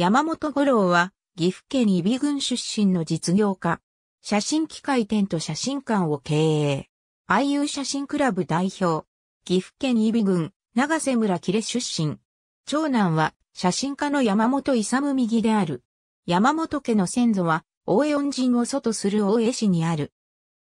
山本五郎は、岐阜県揖斐郡出身の実業家。写真機械店と写真館を経営。愛友写真クラブ代表。岐阜県揖斐郡、長瀬村喜連出身。長男は、写真家の山本勇右である。山本家の先祖は、大江恩人を祖とする大江氏にある。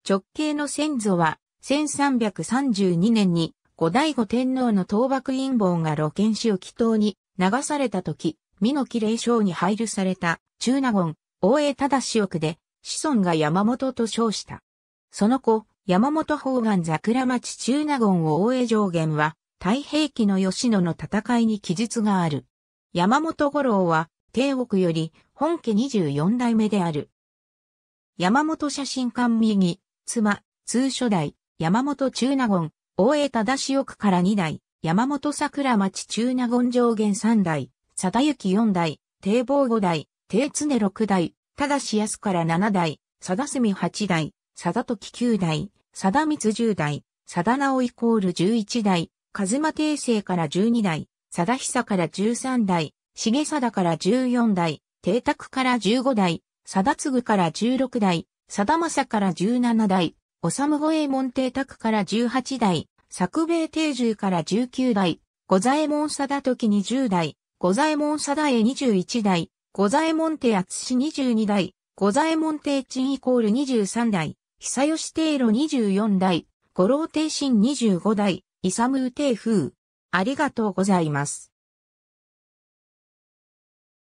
直系の先祖は、1332年に、後醍醐天皇の倒幕陰謀が露見し沖島に流された時、美濃綺麗省に配流された中納言、大江忠億で、子孫が山本と称した。その後、山本宝願桜町中納言を大江上元は、太平記の吉野の戦いに記述がある。山本五郎は、帝億より、本家24代目である。山本写真館右、妻、通初代、山本中納言、大江忠億から2代、山本桜町中納言上元3代、貞行4代、帝坊5代、帝常6代、忠安から7代、貞澄8代、貞時9代、貞光10代、貞直=11代、一馬定政から12代、貞久から13代、重貞から14代、貞沢から15代、貞次から16代、貞政から17代、修五右衛門貞沢から18代、作兵衛貞十から19代、五左衛門貞時20代、五左衛門貞永21代、五左衛門貞篤22代、五左衛門貞鎮=23代、久吉貞路24代、五郎貞信25代、勇定風。ありがとうございます。